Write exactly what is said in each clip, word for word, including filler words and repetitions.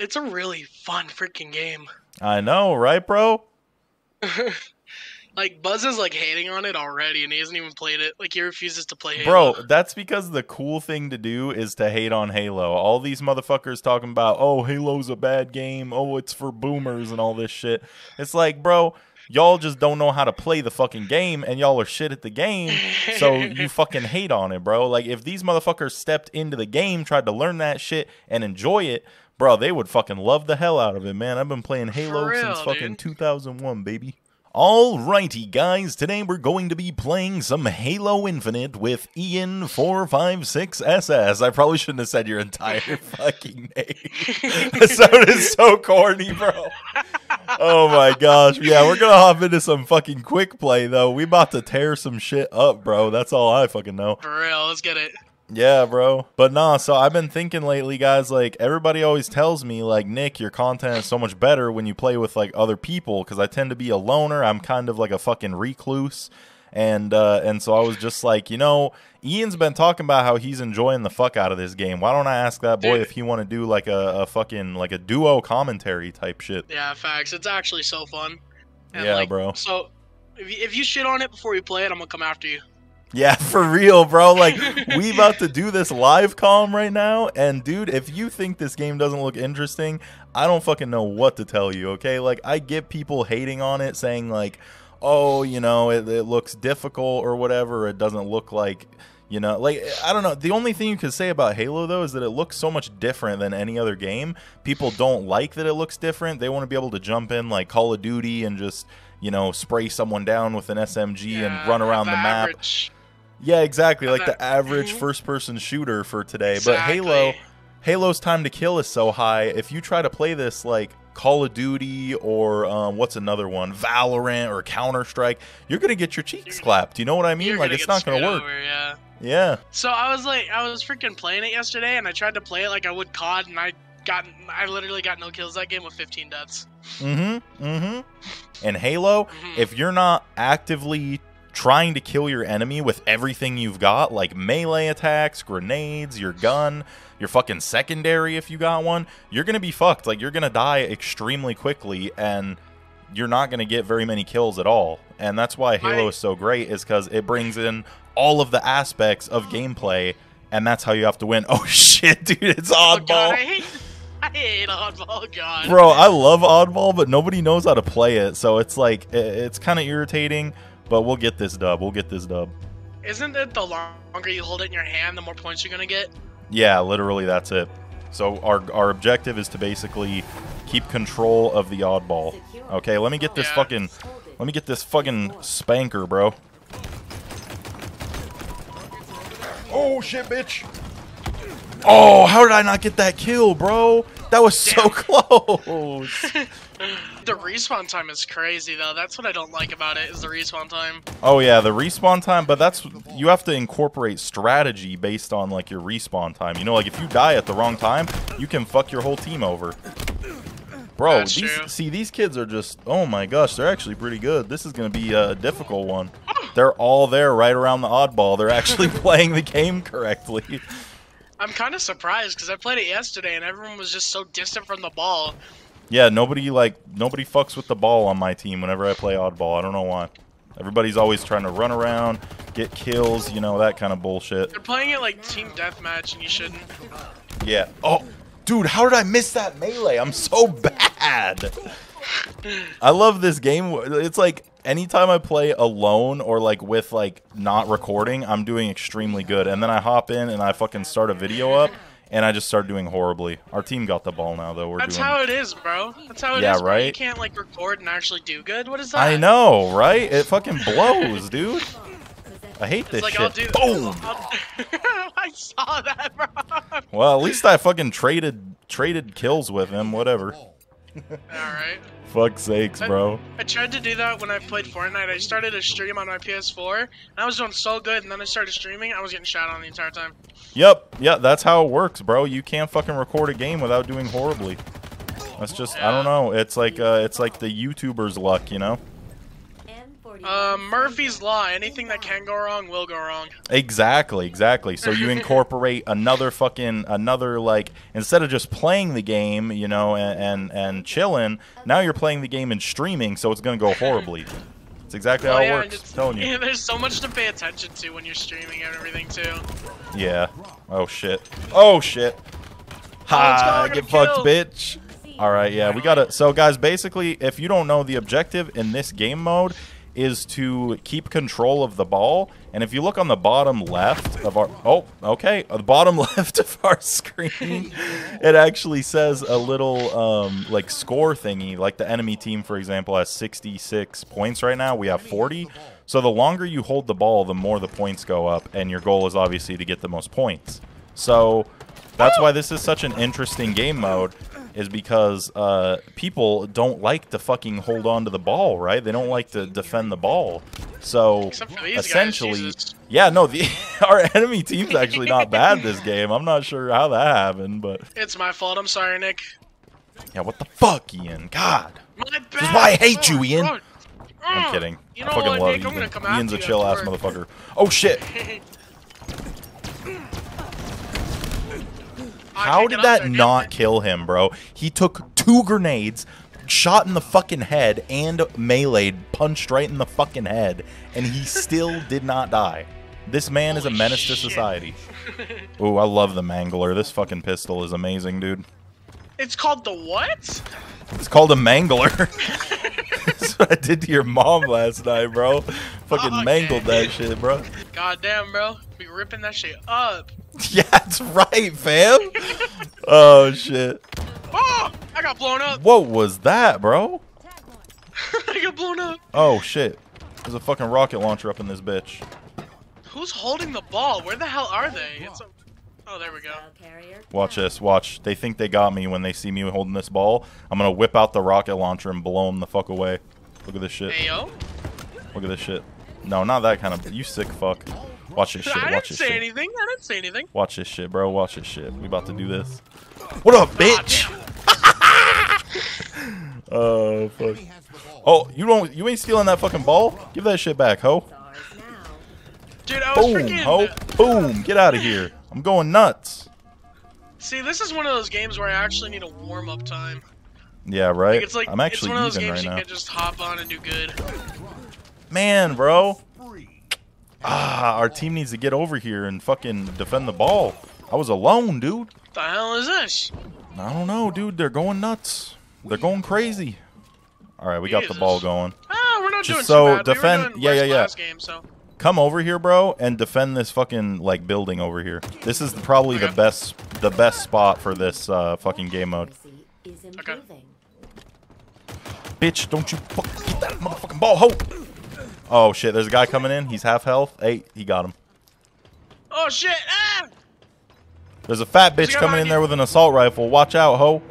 it's a really fun freaking game. I know, right, bro? Like, Buzz is, like, hating on it already, and he hasn't even played it. Like, he refuses to play Halo. Bro, that's because the cool thing to do is to hate on Halo. All these motherfuckers talking about, oh, Halo's a bad game. Oh, it's for boomers and all this shit. It's like, bro, y'all just don't know how to play the fucking game, and y'all are shit at the game, so you fucking hate on it, bro. Like, if these motherfuckers stepped into the game, tried to learn that shit, and enjoy it, bro, they would fucking love the hell out of it, man. I've been playing Halo real, since fucking dude. two thousand one, baby. Alrighty, guys, today we're going to be playing some Halo Infinite with Ian four five six S S. I probably shouldn't have said your entire fucking name. That sound is so corny, bro. Oh my gosh. Yeah, we're going to hop into some fucking quick play, though. We about to tear some shit up, bro. That's all I fucking know. For real, let's get it. Yeah, bro. But nah, so I've been thinking lately, guys, like, everybody always tells me, like, Nick, your content is so much better when you play with, like, other people, because I tend to be a loner. I'm kind of like a fucking recluse. And, uh, and so I was just like, you know, Ian's been talking about how he's enjoying the fuck out of this game. Why don't I ask that boy Dude. if he want to do, like, a, a fucking, like, a duo commentary type shit? Yeah, facts. It's actually so fun. And yeah, like, bro. So if you, if you shit on it before you play it, I'm going to come after you. Yeah, for real, bro. Like, we about to do this live comm right now, and dude, if you think this game doesn't look interesting, I don't fucking know what to tell you, okay? Like, I get people hating on it, saying like, oh, you know, it, it looks difficult or whatever, it doesn't look like, you know, like, I don't know. The only thing you could say about Halo, though, is that it looks so much different than any other game. People don't like that it looks different. They want to be able to jump in, like, Call of Duty and just, you know, spray someone down with an S M G yeah, and run around the map. Average. Yeah, exactly, like the average first-person shooter for today. Exactly. But Halo, Halo's time to kill is so high. If you try to play this like Call of Duty or um, what's another one, Valorant or Counter Strike, you're gonna get your cheeks clapped. You know what I mean? You're like, it's not gonna work. Over, yeah. Yeah. So I was like, I was freaking playing it yesterday, and I tried to play it like I would C O D, and I got, I literally got no kills that game with fifteen deaths. Mm-hmm. Mm-hmm. And Halo, mm-hmm. if you're not actively trying to kill your enemy with everything you've got, like melee attacks, grenades, your gun, your fucking secondary if you got one, you're gonna be fucked. Like, you're gonna die extremely quickly, and you're not gonna get very many kills at all. And that's why Halo is so great, is because it brings in all of the aspects of gameplay, and that's how you have to win. Oh shit, dude, it's Oddball. Oh God, I hate I hate Oddball, God. Bro, I love Oddball, but nobody knows how to play it, so it's like, it's kind of irritating. But we'll get this dub. We'll get this dub. Isn't it the longer you hold it in your hand, the more points you're going to get? Yeah, literally that's it. So our, our objective is to basically keep control of the Oddball. Okay, let me get this yeah. fucking... Let me get this fucking spanker, bro. Oh, shit, bitch. Oh, how did I not get that kill, bro? That was Damn. so close. The respawn time is crazy, though. That's what I don't like about it, is the respawn time. Oh, yeah, the respawn time. But that's, you have to incorporate strategy based on, like, your respawn time. You know, like, if you die at the wrong time, you can fuck your whole team over. Bro, these, see, these kids are just, oh, my gosh, they're actually pretty good. This is going to be a difficult one. They're all there right around the Oddball. They're actually playing the game correctly. I'm kind of surprised, because I played it yesterday, and everyone was just so distant from the ball. Yeah, nobody like nobody fucks with the ball on my team whenever I play Oddball. I don't know why. Everybody's always trying to run around, get kills, you know, that kind of bullshit. They're playing it like team deathmatch, and you shouldn't. Yeah. Oh, dude, how did I miss that melee? I'm so bad. I love this game. It's like anytime I play alone or like with like not recording, I'm doing extremely good. And then I hop in and I fucking start a video up. And I just started doing horribly. Our team got the ball now, though. We're That's doing... how it is, bro. That's how it yeah, is. Yeah, right? You can't, like, record and actually do good. What is that? I know, right? It fucking blows, dude. I hate it's this like, shit. I'll do... Boom! I'll... I saw that, bro. Well, at least I fucking traded traded kills with him. Whatever. Alright. Fuck's sakes, bro. I, I tried to do that when I played Fortnite. I started a stream on my P S four, and I was doing so good, and then I started streaming, I was getting shot on the entire time. Yep, yeah, that's how it works, bro. You can't fucking record a game without doing horribly. That's just, yeah. I don't know, it's like, uh, it's like the YouTuber's luck, you know? Uh, Murphy's Law. Anything that can go wrong will go wrong. Exactly, exactly. So you incorporate another fucking, another, like, instead of just playing the game, you know, and, and, and chilling, now you're playing the game and streaming, so it's going to go horribly. It's exactly oh, how yeah, it works, I'm telling you. Yeah, there's so much to pay attention to when you're streaming and everything, too. Yeah. Oh, shit. Oh, shit. Ha, oh, get fucked, bitch. All right, yeah, we gotta. So, guys, basically, if you don't know, the objective in this game mode is to keep control of the ball. And if you look on the bottom left of our, oh, okay, the bottom left of our screen, it actually says a little um, like score thingy. Like the enemy team, for example, has sixty-six points right now. We have forty. So the longer you hold the ball, the more the points go up. And your goal is obviously to get the most points. So that's why this is such an interesting game mode. Is because uh, people don't like to fucking hold on to the ball, right? They don't like to defend the ball. So, essentially, guys, yeah, no, the, our enemy team's actually not bad this game. I'm not sure how that happened, but... It's my fault. I'm sorry, Nick. Yeah, what the fuck, Ian? God. This is why I hate you, Ian. Oh, I'm kidding. You know I fucking what, love Nick, Ian. I'm gonna come Ian's a chill-ass motherfucker. Oh, shit. How did that not kill him, bro? He took two grenades, shot in the fucking head, and meleeed, punched right in the fucking head, and he still did not die. This man is a menace to society. Ooh, I love the mangler. This fucking pistol is amazing, dude. It's called the what? It's called a mangler. That's what I did to your mom last night, bro. Fucking oh, okay. mangled that shit, bro. Goddamn, bro. Be ripping that shit up. Yeah, that's right, fam. Oh, shit. Oh, I got blown up. What was that, bro? I got blown up. Oh, shit. There's a fucking rocket launcher up in this bitch. Who's holding the ball? Where the hell are they? It's a... Oh, there we go. Watch this. Watch. They think they got me when they see me holding this ball. I'm going to whip out the rocket launcher and blow them the fuck away. Look at this shit. Hey, yo. Look at this shit. No, not that kind of... You sick fuck. Watch this shit, watch I didn't this say shit. anything, I didn't say anything. Watch this shit, bro, watch this shit. We about to do this. What up, bitch? Oh, fuck. Oh, you don't, you ain't stealing that fucking ball? Give that shit back, ho. Dude, I was Boom, freaking... ho. Boom, get out of here. I'm going nuts. See, this is one of those games where I actually need a warm-up time. Yeah, right? Like, it's like, I'm actually it's one of those games right you now. can just hop on and do good. Man, bro. Ah, our team needs to get over here and fucking defend the ball. I was alone, dude. What the hell is this? I don't know, dude. They're going nuts. They're going crazy. All right, we Jesus. got the ball going. Ah, we're not Just doing so too bad. defend. We doing yeah, yeah, yeah. Game, so. Come over here, bro, and defend this fucking like building over here. This is probably okay. the best, the best spot for this uh, fucking game mode. Okay. Bitch, don't you fucking get that motherfucking ball, ho! Oh shit, there's a guy coming in. He's half health. Hey, he got him. Oh shit! Ah! There's a fat bitch coming in there with an assault rifle. Watch out, ho.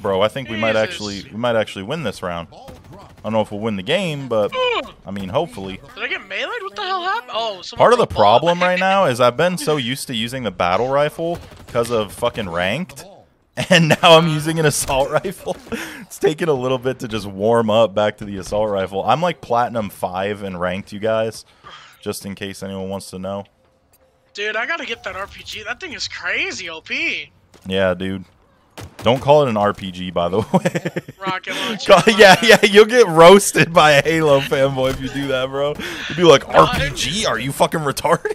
Bro, I think we might actually we might actually win this round. I don't know if we'll win the game, but I mean, hopefully. Did I get meleeed? What the hell happened? Oh, part of the problem right now is I've been so used to using the battle rifle because of fucking ranked. And now I'm using an assault rifle. It's taken a little bit to just warm up back to the assault rifle. I'm like platinum five and ranked, you guys, just in case anyone wants to know. Dude, I gotta get that R P G. That thing is crazy, O P. Yeah, dude. Don't call it an R P G, by the way. Rocket launcher. yeah, yeah, you'll get roasted by a Halo fanboy if you do that, bro. You'll be like, R P G? Are you fucking retarded?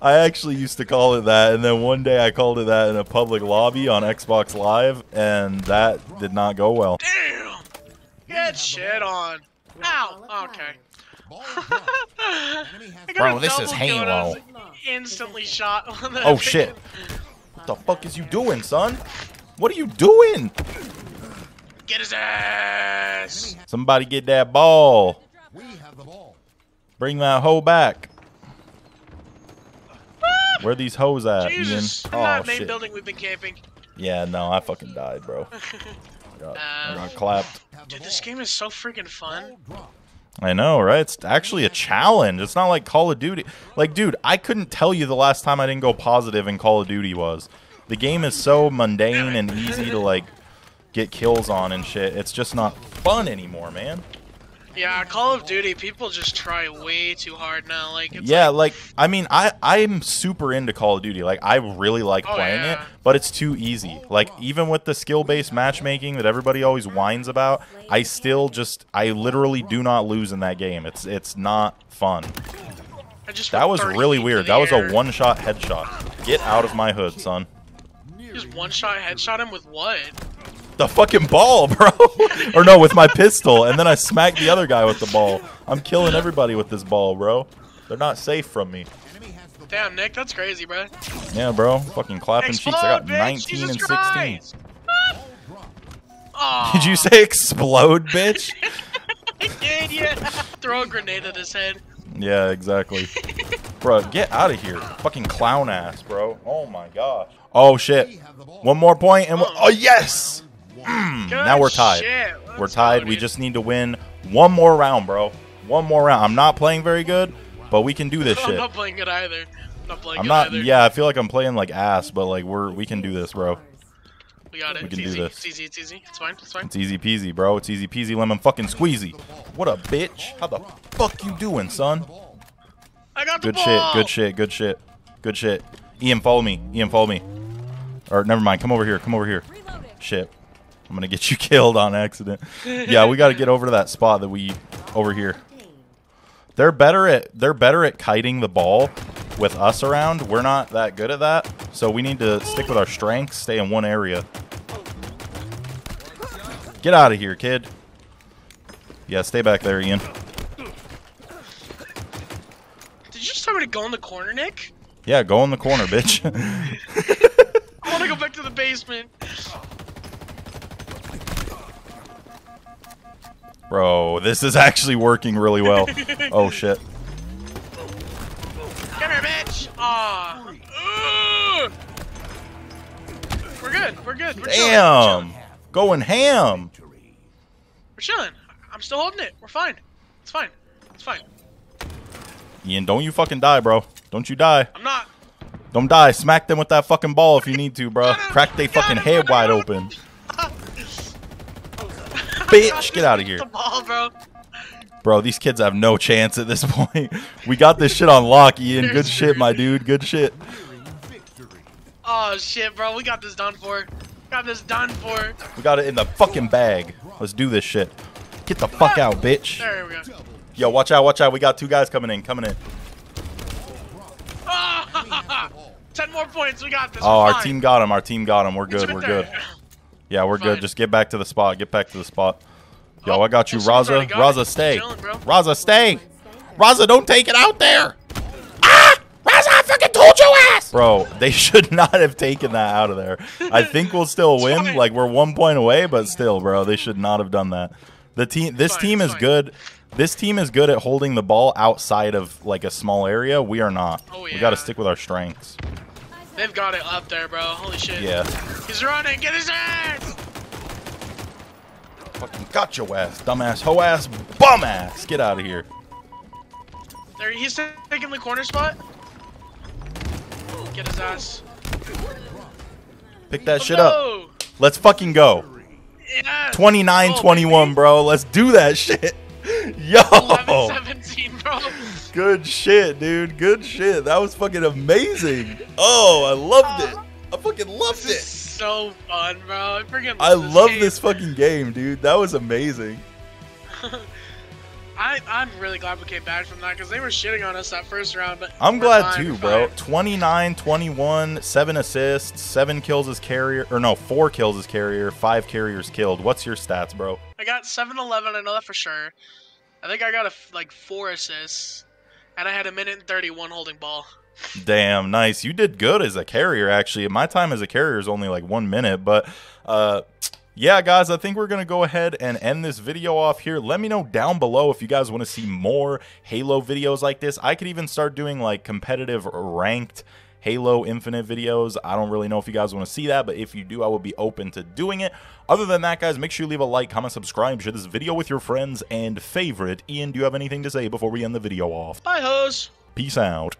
I actually used to call it that, and then one day I called it that in a public lobby on Xbox Live, and that did not go well. Damn! Get shit on. Ow! Okay. Bro, this is Halo. Instantly shot on that. Oh shit. What the fuck is you doing, son? What are you doing? Get his ass! Somebody get that ball. We have the ball. Bring that hoe back. Where are these hoes at, Jesus. Ian? Oh, that main shit. building we've been camping. Yeah, no, I fucking died, bro. I got, um, I got clapped. Dude, this game is so freaking fun. I know, right? It's actually a challenge. It's not like Call of Duty. Like, dude, I couldn't tell you the last time I didn't go positive in Call of Duty was. The game is so mundane and easy to, like, get kills on and shit. It's just not fun anymore, man. Yeah, Call of Duty, people just try way too hard now. Like, it's yeah, like, like I mean, I I'm super into Call of Duty. Like, I really like oh, playing yeah. it, but it's too easy. Like, even with the skill-based matchmaking that everybody always whines about, I still just I literally do not lose in that game. It's it's not fun. I just that was really weird. That was a one-shot headshot. Get out of my hood, son. You just one-shot headshot him with what? The fucking ball, bro. Or no, with my pistol, and then I smacked the other guy with the ball. I'm killing everybody with this ball, bro. They're not safe from me. Damn, Nick, that's crazy, bro. Yeah, bro. Fucking clapping explode, cheeks. I got bitch. nineteen Jesus and Christ. sixteen. Ah. Did you say explode, bitch? I did, yeah. Throw a grenade at his head. Yeah, exactly. Bro, get out of here. Fucking clown ass, bro. Oh my gosh. Oh shit. One more point and we're oh yes. Mm, now we're tied. We're tied. We just need to win one more round, bro. One more round. I'm not playing very good, but we can do this shit. I'm not playing good either. I'm not playing I'm good not, either. Yeah, I feel like I'm playing like ass, but like we're we can do this, bro. We got it. We can it's, do easy. This. it's easy. It's easy. It's fine. It's fine. It's easy peasy, bro. It's easy peasy lemon fucking squeezy. What a bitch. How the fuck you doing, son? I got the good ball. Shit. Good shit. Good shit. Good shit. Ian, follow me. Ian, follow me. Or never mind. Come over here. Come over here. Reloading. Shit. I'm gonna get you killed on accident. Yeah, we gotta get over to that spot that we over here. They're better at they're better at kiting the ball with us around. We're not that good at that, so we need to stick with our strengths, stay in one area. Get out of here, kid. Yeah, stay back there, Ian. Did you just tell me to go in the corner, Nick? Yeah, go in the corner, bitch. I wanna go back to the basement. Bro, this is actually working really well. Oh shit. Come here, bitch! Aw. We're good, we're good, we're Damn. chilling. Damn! Going ham! We're chilling. I'm still holding it. We're fine. It's fine. It's fine. Ian, don't you fucking die, bro. Don't you die. I'm not. Don't die. Smack them with that fucking ball if you need to, bro. Crack they fucking head wide open. Bitch, get out of here. The ball, bro. Bro, these kids have no chance at this point. We got this shit on lock, Ian. Good shit, my dude. Good shit. Oh, shit, bro. We got this done for. Got this done for. We got it in the fucking bag. Let's do this shit. Get the fuck out, bitch. There we go. Yo, watch out, watch out. We got two guys coming in, coming in. Oh, ten more points. We got this. Oh, our team got him. Our team got him. We're good. We're good. Yeah, we're Fine. good. Just get back to the spot. Get back to the spot. Yo, oh, I got you, Raza. Got Raza, stay. Chilling, Raza, stay. Raza, don't take it out there. Ah! Raza, I fucking told your ass. Bro, they should not have taken that out of there. I think we'll still win. Fine. Like, we're one point away, but still, bro, they should not have done that. The team, This Fine, team is fine. good. This team is good at holding the ball outside of, like, a small area. We are not. Oh, yeah. We got to stick with our strengths. They've got it up there, bro. Holy shit. Yeah. He's running. Get his ass! Fucking got your ass, dumbass, hoe ass, bum ass. Get out of here. There, he's taking the corner spot. Get his ass. Pick that oh, shit no. up. Let's fucking go. Yeah. twenty-nine twenty-one, oh, bro. Let's do that shit. Yo. eleven seventeen, bro. Good shit, dude. Good shit. That was fucking amazing. Oh, I loved it. I fucking loved this it. Is so fun, bro. I freaking I this love game. this fucking game, dude. That was amazing. I I'm really glad we came back from that because they were shitting on us that first round. But I'm glad too, bro. twenty-nine twenty-one, seven assists, seven kills as carrier, or no, four kills as carrier, five carriers killed. What's your stats, bro? I got seven eleven. I know that for sure. I think I got a, like four assists. And I had a minute and thirty-one holding ball. Damn, nice. You did good as a carrier, actually. My time as a carrier is only like one minute. But, uh, yeah, guys, I think we're going to go ahead and end this video off here. Let me know down below if you guys want to see more Halo videos like this. I could even start doing, like, competitive ranked Halo Infinite videos. I don't really know if you guys want to see that, but if you do, I would be open to doing it. Other than that, guys, make sure you leave a like, comment, subscribe, share this video with your friends and favorite. Ian, do you have anything to say before we end the video off? Bye, hoes. Peace out.